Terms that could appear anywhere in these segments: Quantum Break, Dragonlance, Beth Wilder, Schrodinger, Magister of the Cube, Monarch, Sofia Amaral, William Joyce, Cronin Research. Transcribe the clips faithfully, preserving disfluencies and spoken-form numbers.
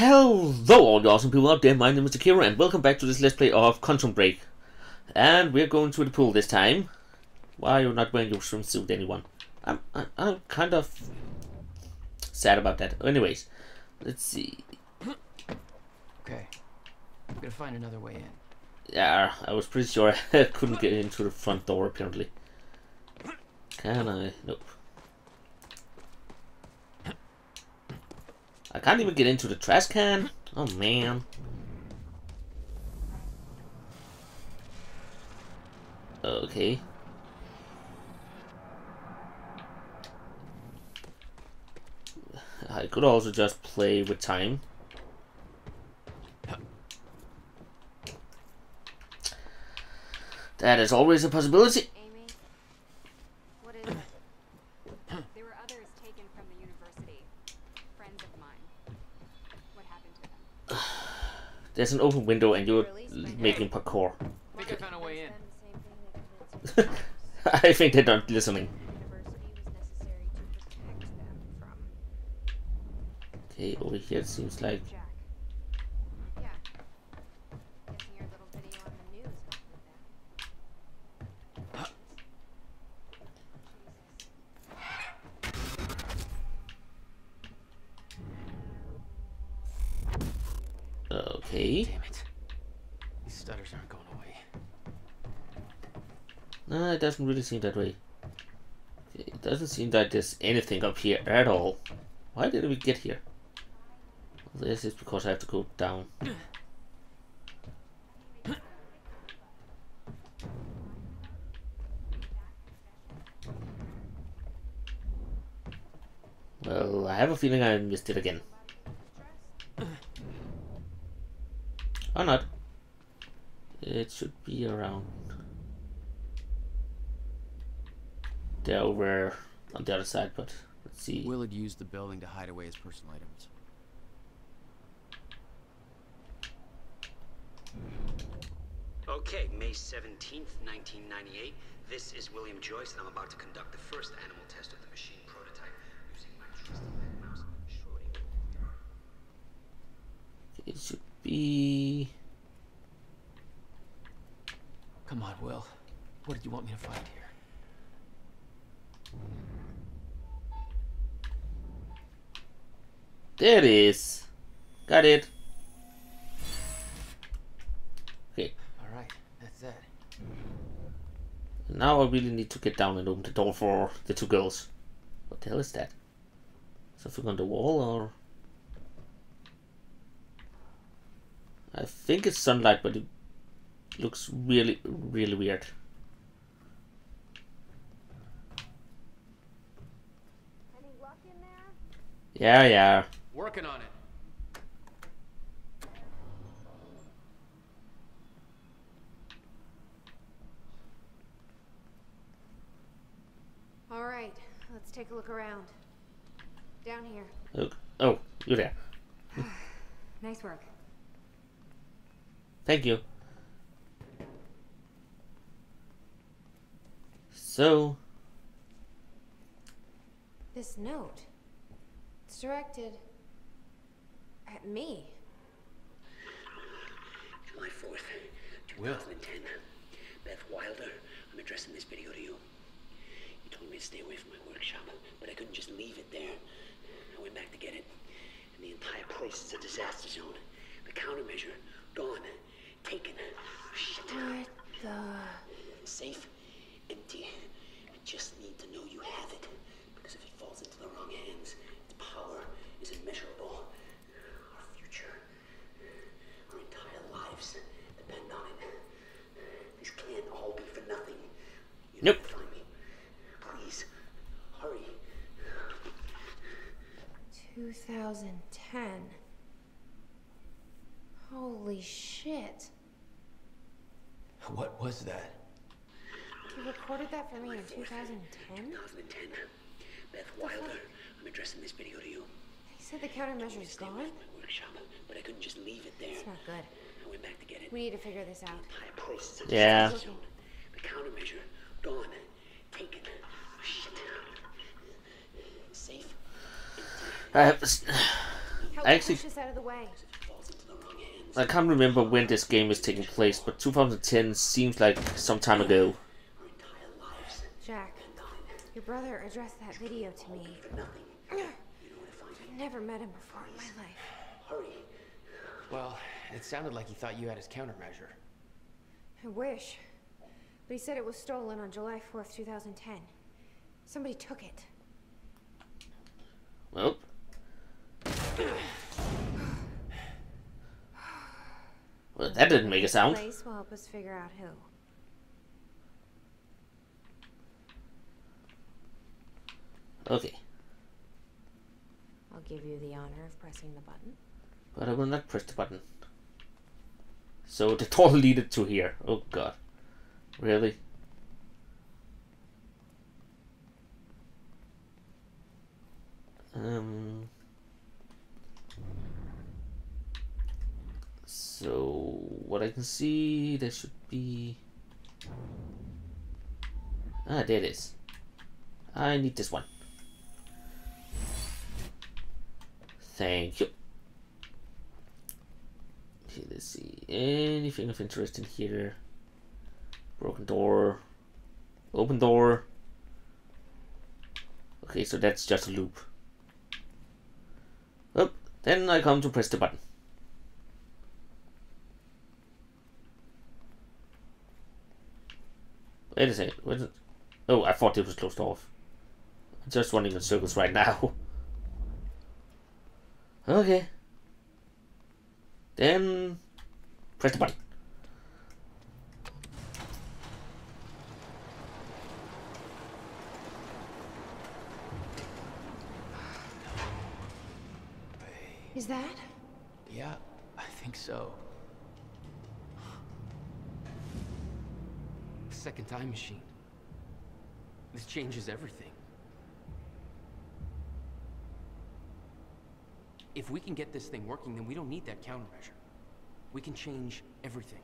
Hello all the awesome people out there, my name is Akira and welcome back to this Let's Play of Quantum Break. And we're going to the pool this time. Why are you not wearing your swimsuit, anyone? I'm, I'm, I'm kind of sad about that. Anyways, let's see. Okay, I'm gonna find another way in. Yeah, I was pretty sure I couldn't get into the front door apparently. Can I? Nope. I can't even get into the trash can? Oh man. Okay. I could also just play with time. That is always a possibility. Amy? What is it? There were others taken from the university. Friends of mine. What happened to them? There's an open window and you're making parkour. I think I found a way in. I think they're not listening. Okay, over here it seems like... Okay. Damn it. These stutters aren't going away. No, it doesn't really seem that way. It doesn't seem that there's anything up here at all. Why did we get here? Well, this is because I have to go down. Well, I have a feeling I missed it again. Or not. It should be around there over on the other side, but let's see. Willard used the building to hide away his personal items. Okay, May seventeenth, nineteen ninety-eight. This is William Joyce, and I'm about to conduct the first animal test of the machine prototype using my trusty pet mouse, Schrodinger. It should be... Come on, Will. What did you want me to find here? There it is. Got it. Okay. All right. That's that. Now I really need to get down and open the door for the two girls. What the hell is that? Something on the wall, or? I think it's sunlight, but it looks really, really weird. Any luck in there? Yeah, yeah. Working on it. All right, let's take a look around. Down here. Oh, oh you're there. Nice work. Thank you. So, this note, it's directed at me. July fourth, two thousand ten. Beth Wilder, I'm addressing this video to you. You told me to stay away from my workshop, but I couldn't just leave it there. I went back to get it, and the entire place is a disaster zone. The countermeasure, gone. Taken. Shit. What the? Safe, empty. I just need to know you have it. Because if it falls into the wrong hands, its power is immeasurable. Our future, our entire lives depend on it. This can't all be for nothing. You nope. Know, find me. Please, hurry. two thousand ten. Holy shit. What was that? You recorded that for me in two thousand ten? two thousand ten. Beth Wilder, I'm addressing this video to you. He said the countermeasure is gone? My workshop, but I couldn't just leave it there. It's not good. I went back to get it. We need to figure this out. Yeah. The countermeasure, gone, taken. Shit. Safe. I have to... I actually out of the way. I can't remember when this game is taking place, but two thousand ten seems like some time ago. Jack, your brother addressed that video to me. I've never met him before in my life. Hurry. Well, it sounded like he thought you had his countermeasure. I wish. But he said it was stolen on July fourth, two thousand ten. Somebody took it. Well. Well, that didn't make a sound. The place will help us figure out who. Okay. I'll give you the honor of pressing the button. But I will not press the button. So the door leaded to here. Oh god. Really? Um. So what I can see, there should be. Ah, there it is. I need this one. Thank you. Okay, let's see. Anything of interest in here? Broken door. Open door. Okay, so that's just a loop. Oh, then I come to press the button. Wait a second. Oh, I thought it was closed off. I'm just running in circles right now. Okay. Then press the button. Is that? Yeah, I think so. The second time machine. This changes everything. If we can get this thing working, then we don't need that countermeasure. We can change everything.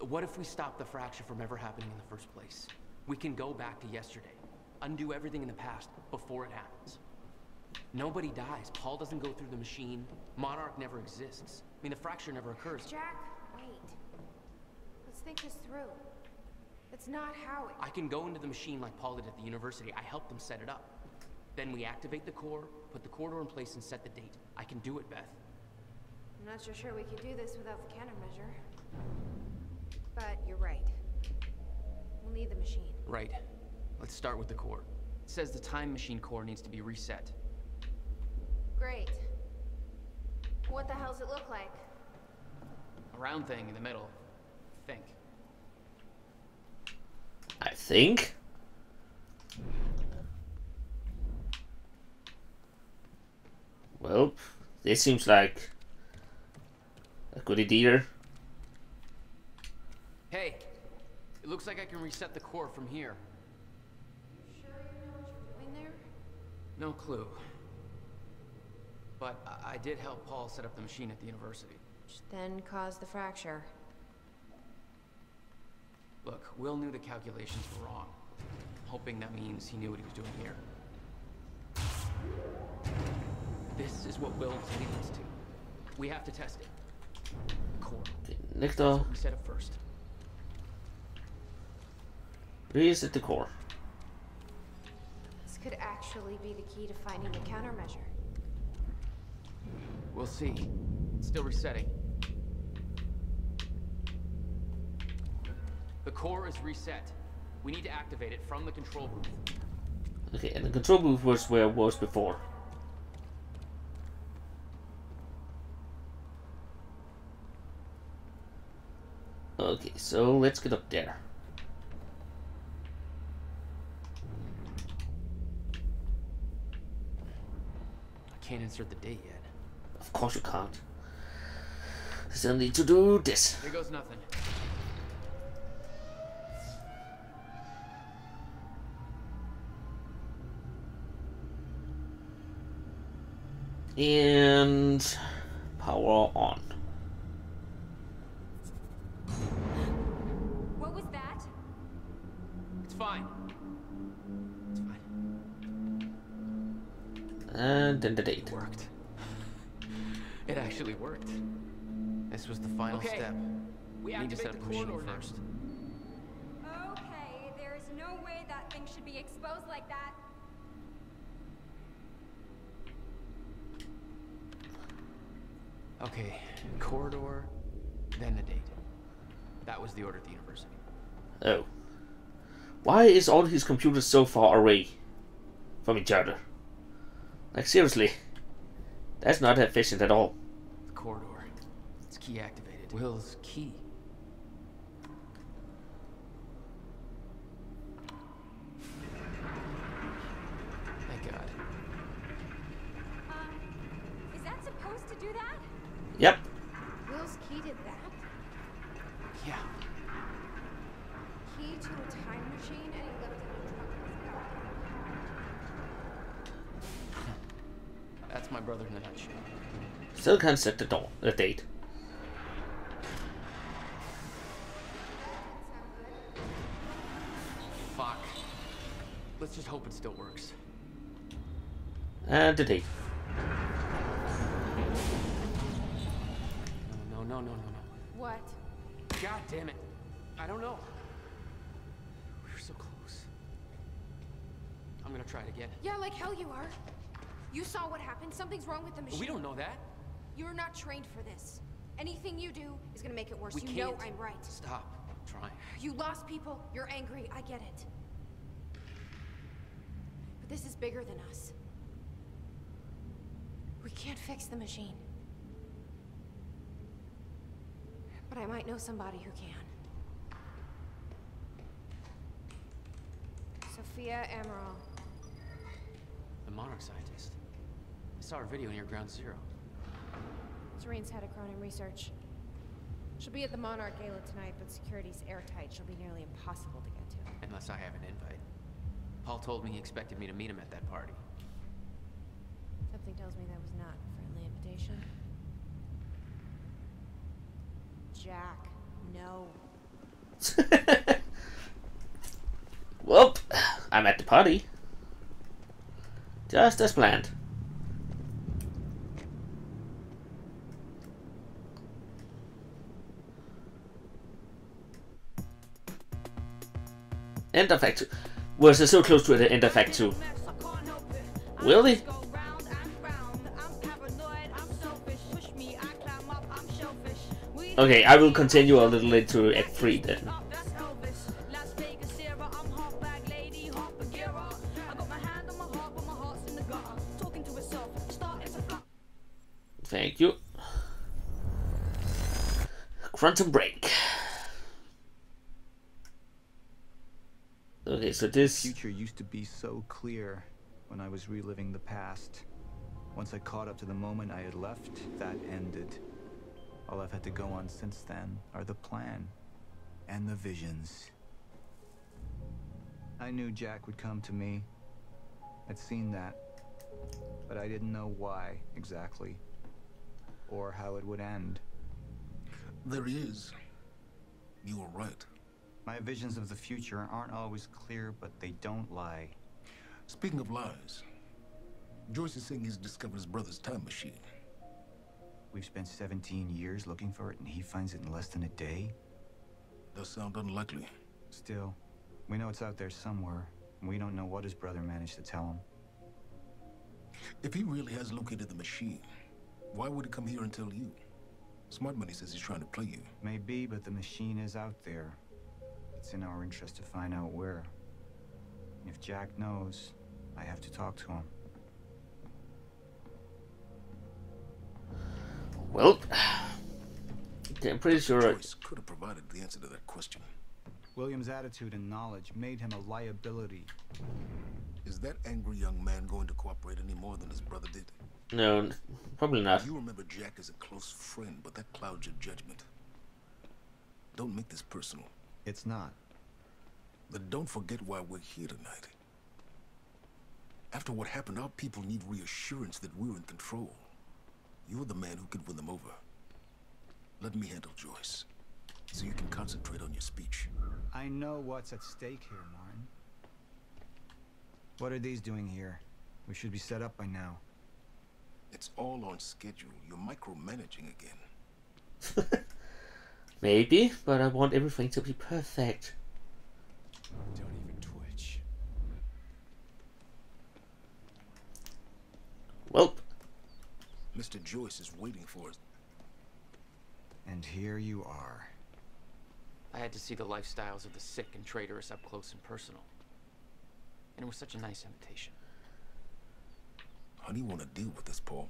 What if we stop the fracture from ever happening in the first place? We can go back to yesterday, undo everything in the past before it happens. Nobody dies. Paul doesn't go through the machine. Monarch never exists. I mean, the fracture never occurs. Jack, wait. Let's think this through. That's not how it... I can go into the machine like Paul did at the university. I helped them set it up. Then we activate the core, put the corridor in place, and set the date. I can do it, Beth. I'm not so sure we could do this without the countermeasure. But you're right. We'll need the machine. Right. Let's start with the core. It says the time machine core needs to be reset. Great. What the hell's it look like? A round thing in the middle. Think. I think? Well, this seems like a good idea. Hey, it looks like I can reset the core from here. You sure you know what you're doing there? No clue. But I, I did help Paul set up the machine at the university. Which then caused the fracture. Look, Will knew the calculations were wrong. I'm hoping that means he knew what he was doing here. This is what Will leads us to. We have to test it. Core. Okay, next door. We set it first. Reset the core. This could actually be the key to finding the countermeasure. We'll see. It's still resetting. The core is reset. We need to activate it from the control booth. Okay, and the control booth was where it was before. Okay, so let's get up there. I can't insert the date yet. Of course you can't. Still need to do this. Here goes nothing. And power on. What was that? It's fine. It's fine. And then the date. It worked. It actually worked. This was the final okay. step. We need to set up the machine first. Okay, there is no way that thing should be exposed like that. Okay, corridor, then the date. That was the order at the university. Oh. Why is all his computers so far away from each other? Like, seriously. That's not efficient at all. The corridor. It's key activated. Will's key. Thank God. Um, is that supposed to do that? Yep. Will's key did that? Yeah. Key to a time machine, and he left it in a truck with his car. That's my brother in the nutshell. Still can't set the door, the date. Fuck. Let's just hope it still works. And the date. No, no, no, no, no, no. What? God damn it. I don't know. We were so close. I'm gonna try it again. Yeah, like hell you are. You saw what happened. Something's wrong with the machine. We don't know that. You're not trained for this. Anything you do is gonna make it worse. We you can't. know I'm right. Stop trying. You lost people. You're angry. I get it. But this is bigger than us. We can't fix the machine. But I might know somebody who can. Sofia Amaral. The Monarch scientist. I saw her video near Ground Zero. Serene's head of Cronin Research. She'll be at the Monarch Gala tonight, but security's airtight. She'll be nearly impossible to get to. Unless I have an invite. Paul told me he expected me to meet him at that party. Something tells me that was not a friendly invitation. Jack, no. Welp, I'm at the party. Just as planned. End of Act two. Was it so close to the end of Act two? Really? Okay, I will continue a little into Act three then. Thank you. Quantum Break. Okay, so this future used to be so clear when I was reliving the past. Once I caught up to the moment I had left, that ended. All I've had to go on since then are the plan and the visions. I knew Jack would come to me. I'd seen that, but I didn't know why exactly or how it would end. There is. You were right. My visions of the future aren't always clear, but they don't lie. Speaking of lies, Joyce is saying he's discovered his brother's time machine. We've spent seventeen years looking for it, and he finds it in less than a day? Does sound unlikely. Still, we know it's out there somewhere, and we don't know what his brother managed to tell him. If he really has located the machine, why would he come here and tell you? Smart money says he's trying to play you. Maybe, but the machine is out there. It's in our interest to find out where. And if Jack knows, I have to talk to him. Well, okay, I'm pretty sure Joyce could have provided the answer to that question. William's attitude and knowledge made him a liability. Is that angry young man going to cooperate any more than his brother did? No, probably not. You remember Jack as a close friend, but that clouds your judgment. Don't make this personal. It's not. But don't forget why we're here tonight. After what happened, our people need reassurance that we're in control. You're the man who could win them over. Let me handle Joyce, so you can concentrate on your speech. I know what's at stake here, Martin. What are these doing here? We should be set up by now. It's all on schedule. You're micromanaging again. Maybe, but I want everything to be perfect. Don't even twitch. Welp. Mister Joyce is waiting for us. And here you are. I had to see the lifestyles of the sick and traitorous up close and personal. And it was such a nice invitation. How do you want to deal with this, Paul?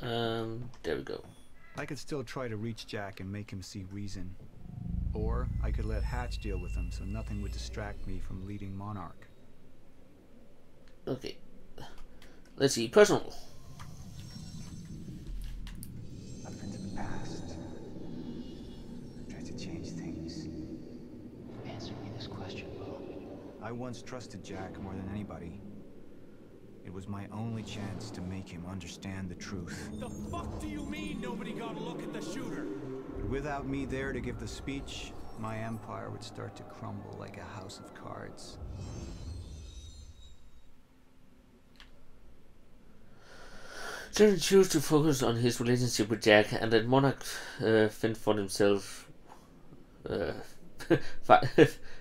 Um, there we go. I could still try to reach Jack and make him see reason. Or I could let Hatch deal with him so nothing would distract me from leading Monarch. Okay. Let's see. Personal. Up into the past. Try to change things. Answer me this question, Bo. I once trusted Jack more than anybody. It was my only chance to make him understand the truth. The fuck do you mean nobody got a look at the shooter? But without me there to give the speech, my empire would start to crumble like a house of cards. Jared chose to focus on his relationship with Jack and let Monarch uh, fend for himself. Uh,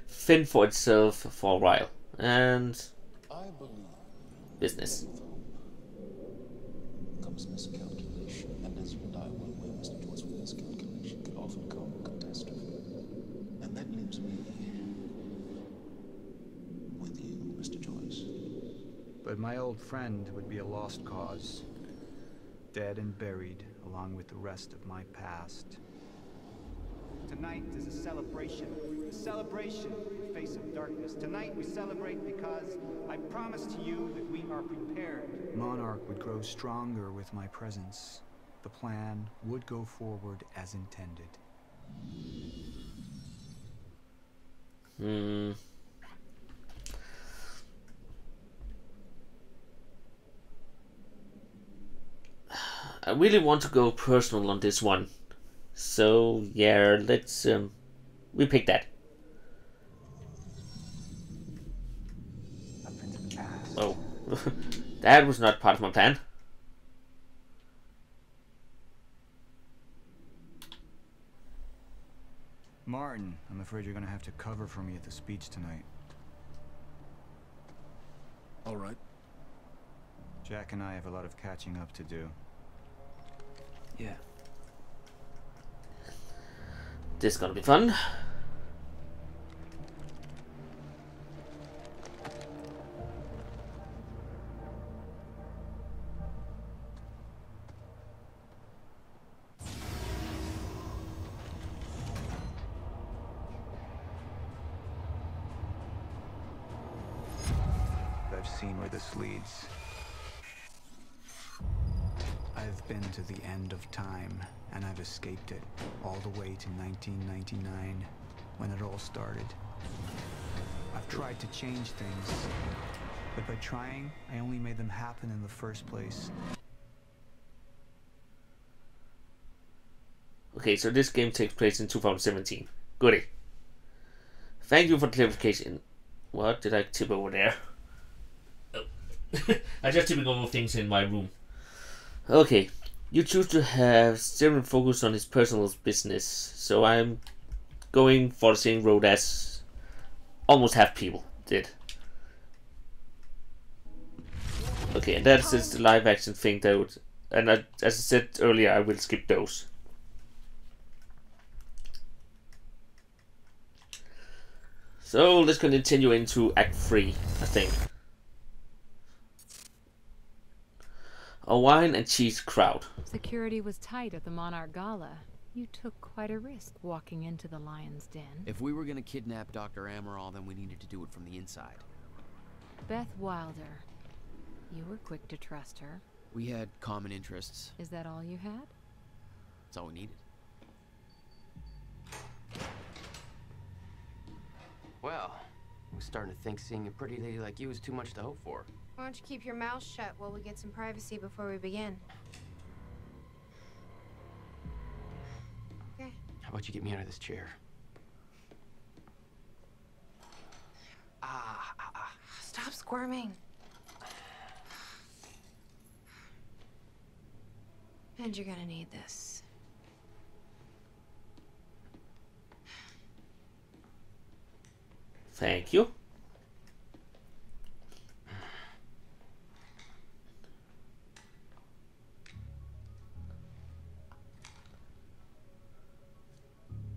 fend for itself for a while. And I believe business. Comes miscalculation, and as you and I were aware, Mister Joyce, with miscalculation can often come catastrophe. And that leaves me with you, Mister Joyce. But my old friend would be a lost cause, dead and buried along with the rest of my past. Tonight is a celebration, a celebration in the face of darkness. Tonight we celebrate because I promise to you that we are prepared. Monarch would grow stronger with my presence. The plan would go forward as intended. Hmm. I really want to go personal on this one. So yeah, let's um we pick that. Oh. That was not part of my plan. Martin, I'm afraid you're gonna have to cover for me at the speech tonight. All right. Jack and I have a lot of catching up to do. Yeah. This is gonna be fun. I've seen where this leads. I've been to the end of time, and I've escaped it all the way to nineteen ninety-nine, when it all started. I've tried to change things, but by trying, I only made them happen in the first place. Okay, so this game takes place in two thousand seventeen. Goody. Thank you for clarification. What did I tip over there? Oh. I just tipping over things in my room. Okay, you choose to have Steven focus on his personal business, so I'm going for the same road as almost half people did. Okay, and that's just the live action thing that would, and I, as I said earlier, I will skip those. So let's continue into Act three, I think. A wine and cheese crowd. Security was tight at the Monarch Gala. You took quite a risk walking into the lion's den. If we were going to kidnap Doctor Amaral, then we needed to do it from the inside. Beth Wilder. You were quick to trust her. We had common interests. Is that all you had? That's all we needed. Well, I'm starting to think seeing a pretty lady like you is too much to hope for. Why don't you keep your mouth shut while we get some privacy before we begin? How about you get me out of this chair? Ah, ah, ah. Stop squirming. And you're gonna need this. Thank you.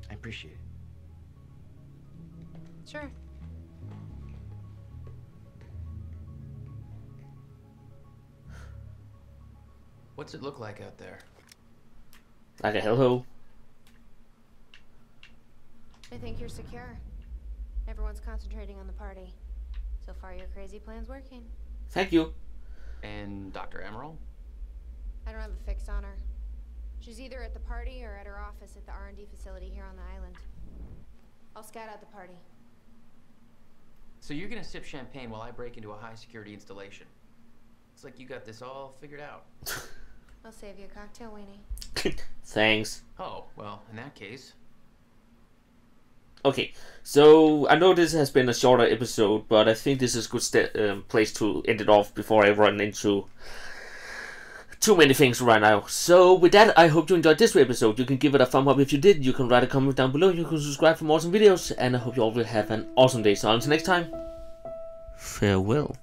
I appreciate it. Sure. What's it look like out there? Like a hellhole. I think you're secure. Everyone's concentrating on the party. So far, your crazy plan's working. Thank you. And Doctor Amaral? I don't have a fix on her. She's either at the party or at her office at the R and D facility here on the island. I'll scout out the party. So you're gonna sip champagne while I break into a high-security installation. It's like you got this all figured out. I'll save you a cocktail, weenie. Thanks. Oh, well, in that case... Okay, so I know this has been a shorter episode, but I think this is a good um, place to end it off before I run into too many things right now. So with that, I hope you enjoyed this episode. You can give it a thumb up if you did. You can write a comment down below. You can subscribe for more awesome videos. And I hope you all will have an awesome day. So until next time, farewell.